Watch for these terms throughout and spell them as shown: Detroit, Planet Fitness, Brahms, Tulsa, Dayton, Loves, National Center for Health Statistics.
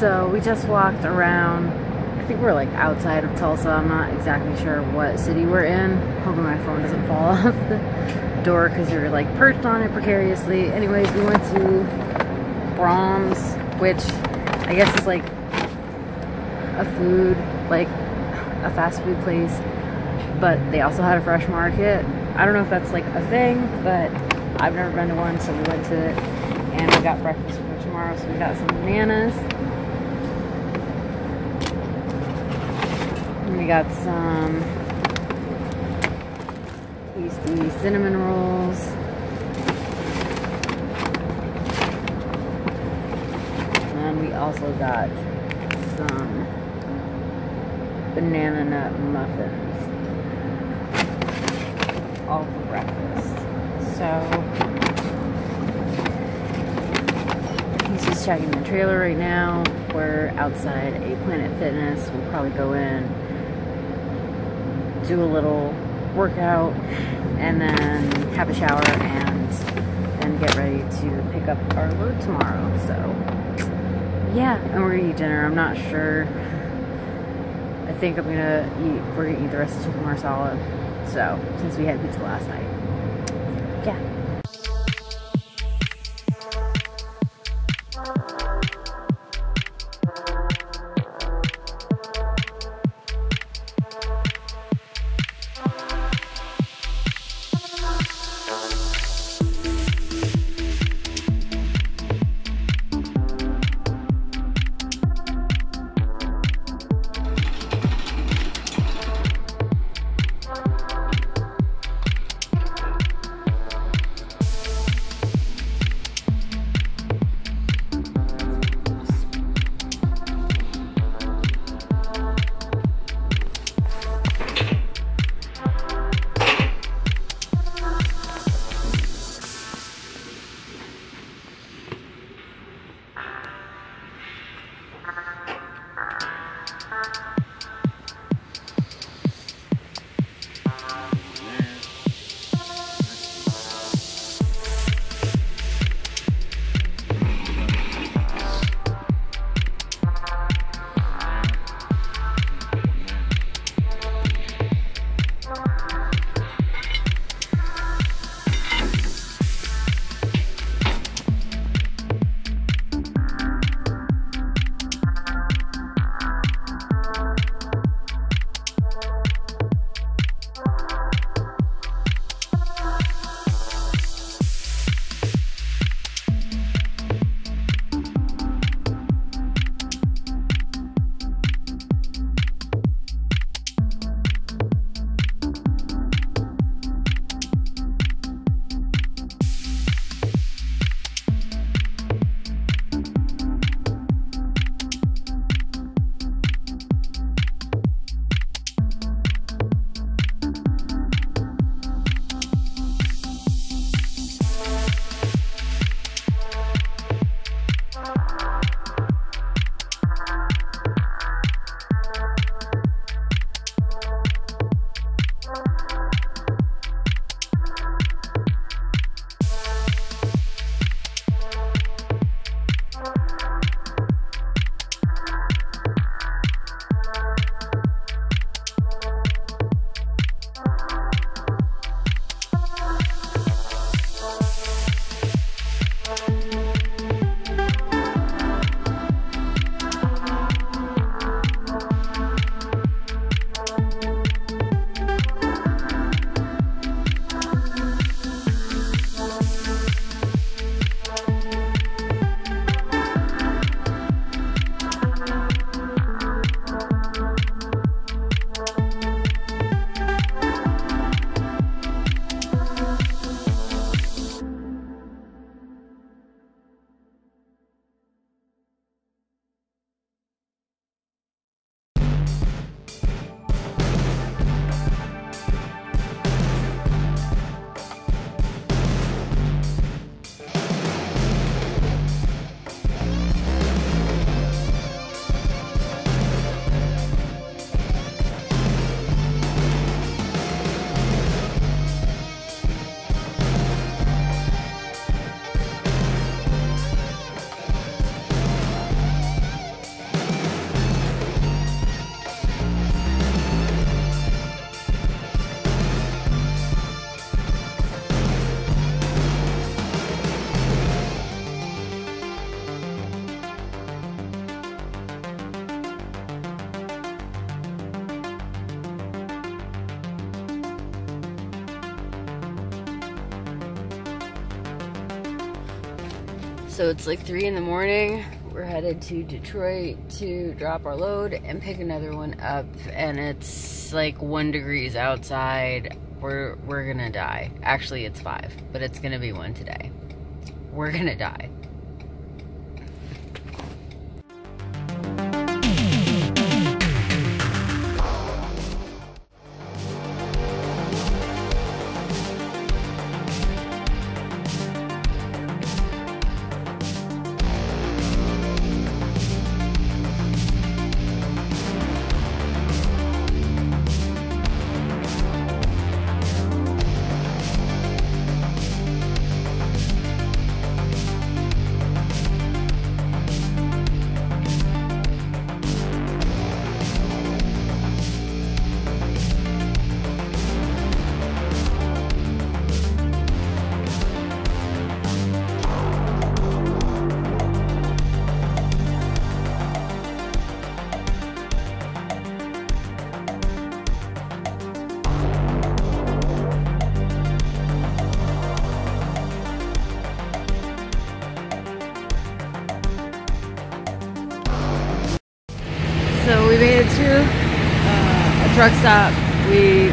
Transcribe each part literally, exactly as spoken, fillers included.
So we just walked around. I think we're like outside of Tulsa. I'm not exactly sure what city we're in. Hoping my phone doesn't fall off the door because we were like perched on it precariously. Anyways, we went to Brahms, which I guess is like a food, like a fast food place, but they also had a fresh market. I don't know if that's like a thing, but I've never been to one, so we went to it and we got breakfast for tomorrow, so we got some bananas. And we got some tasty cinnamon rolls. And we also got some banana nut muffins, all for breakfast. So he's just checking the trailer right now. We're outside a Planet Fitness. We'll probably go in, do a little workout, and then have a shower and then get ready to pick up our load tomorrow. So yeah, and we're gonna eat dinner. I'm not sure. I think I'm gonna eat, we're gonna eat the rest of the chicken or salad, so, since we had pizza last night. Yeah. So it's like three in the morning. We're headed to Detroit to drop our load and pick another one up, and it's like one degrees outside. We're we're gonna die. Actually, it's five, but it's gonna be one today. We're gonna die. Truck stop. We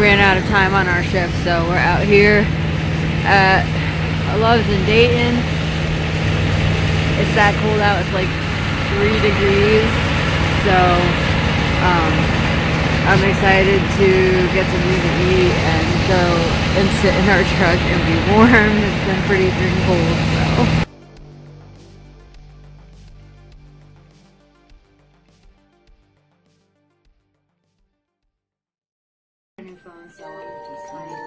ran out of time on our shift, so we're out here at Loves in Dayton. It's that cold out. It's like three degrees, so um, I'm excited to get something to eat and go and sit in our truck and be warm. It's been pretty freaking cold, so. Phone, so just